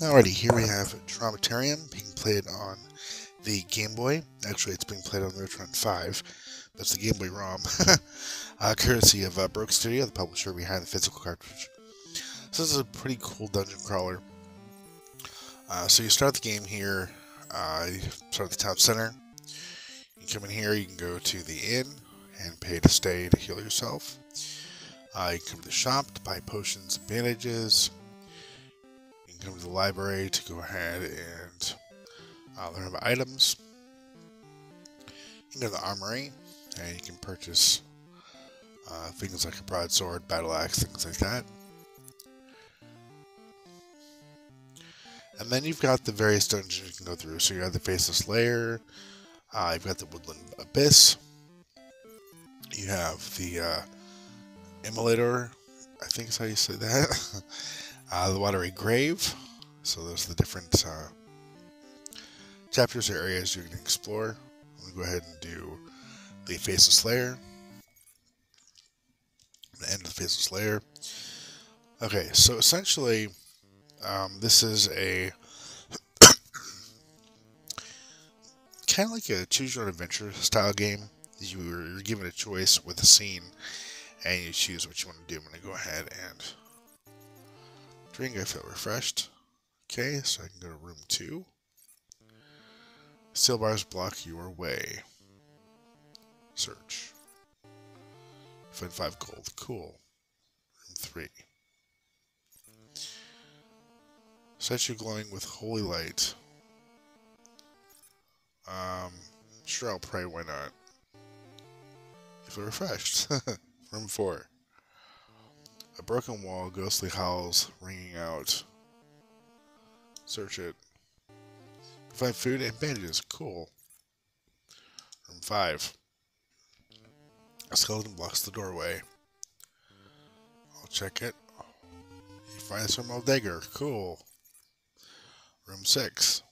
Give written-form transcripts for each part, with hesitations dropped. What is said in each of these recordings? Alrighty, here we have Traumatarium being played on the Game Boy. Actually, it's being played on the Retron 5. That's the Game Boy ROM. Courtesy of Broke Studio, the publisher behind the physical cartridge. So this is a pretty cool dungeon crawler. So you start the game here. You start at the town center. You come in here, you can go to the inn and pay to stay to heal yourself. You can come to the shop to buy potions and bandages. You can come to the library to go ahead and learn about items. You can go to the armory and you can purchase things like a broadsword, battle axe, things like that. And then you've got the various dungeons you can go through. So you have the Faceless Lair, you've got the Woodland Abyss, you have the Immolator, I think is how you say that, the Watery Grave. So those are the different chapters or areas you can explore. I'm going to go ahead and do the Faceless Lair, the end of the Faceless Lair. Okay, so essentially, this is a kind of like a choose your own adventure style game. You're given a choice with a scene and you choose what you want to do. I'm going to go ahead and drink. I feel refreshed. Okay, so I can go to room 2. Steel bars block your way. Search. Find 5 gold. Cool. Room 3. Statue glowing with holy light. Sure, I'll pray, why not? If we're refreshed. Room 4. A broken wall, ghostly howls, ringing out. Search it. Find food and bandages. Cool. Room 5. A skeleton blocks the doorway. I'll check it. You find a small dagger. Cool. Room 6.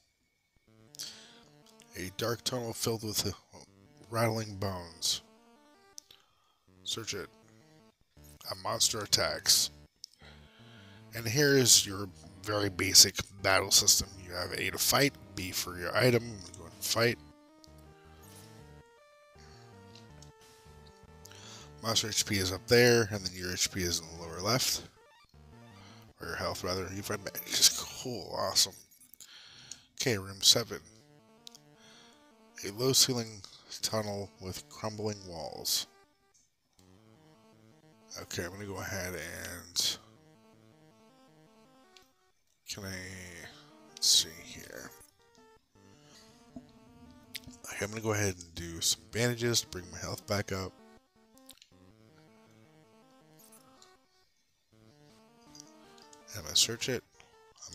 A dark tunnel filled with rattling bones. Search it. A monster attacks. And here is your very basic battle system. You have A to fight, B for your item, you go and fight. Monster HP is up there, and then your HP is in the lower left. Or your health, rather. You find just cool, awesome. Okay, room 7. A low ceiling tunnel with crumbling walls. Okay, I'm going to go ahead and... Can I... Let's see here. Okay, I'm going to go ahead and do some bandages to bring my health back up. And I'm going to search it.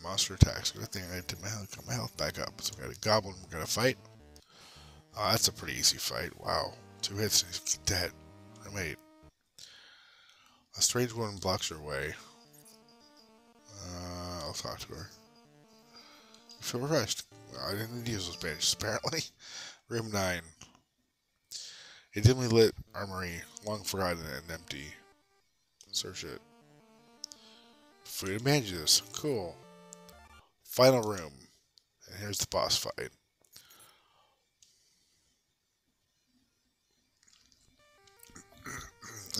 Monster attacks. Good thing I got my health back up. So we got a goblin we're going to fight. Oh, that's a pretty easy fight. Wow. 2 hits and he's dead. Room 8. A strange woman blocks your way. I'll talk to her. You feel refreshed. Well, I didn't need to use those bandages, apparently. Room 9. A dimly lit armory, long forgotten and empty. Search it. Food and bandages. Cool. Final room, and here's the boss fight.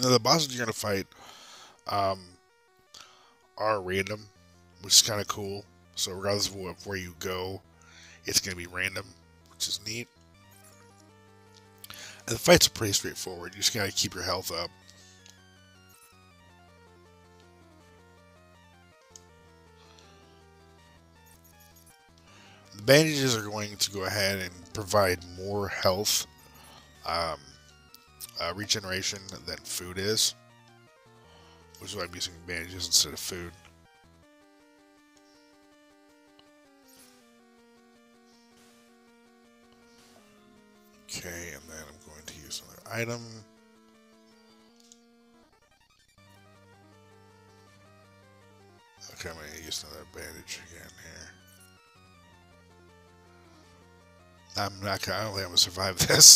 Now the bosses you're gonna fight are random, which is kind of cool. So regardless of where you go, it's gonna be random, which is neat. And the fights are pretty straightforward. You just gotta keep your health up. Bandages are going to go ahead and provide more health regeneration than food is, which is why I'm using bandages instead of food. Okay, and then I'm going to use another item. Okay, I'm going to use another bandage again here. I don't think I'm gonna survive this.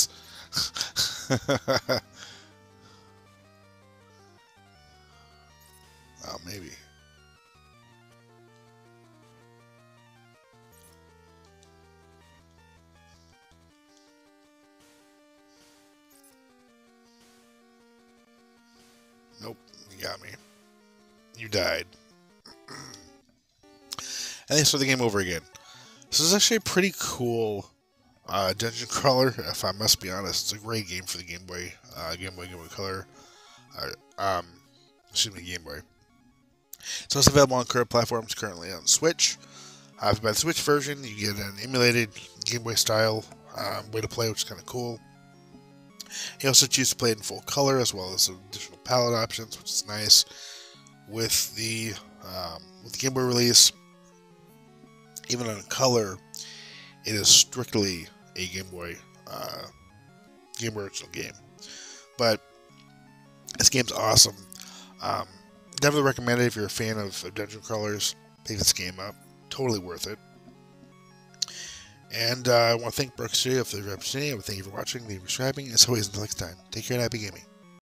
Oh, maybe. You got me. You died. And they start the game over again. So this is actually a pretty cool dungeon crawler, if I must be honest. It's a great game for the Game Boy Color. Game Boy. So it's available on current platforms, currently on Switch. If you buy the Switch version, you get an emulated Game Boy style way to play, which is kind of cool. You also choose to play it in full color, as well as additional palette options, which is nice. With the Game Boy release, even in color, it is strictly a Game Boy original game. But this game's awesome. Definitely recommend it if you're a fan of dungeon crawlers. Pick this game up. Totally worth it. And I want to thank Broke Studio for the opportunity. I want to thank you for watching, subscribing, and as always, until next time, take care and happy gaming.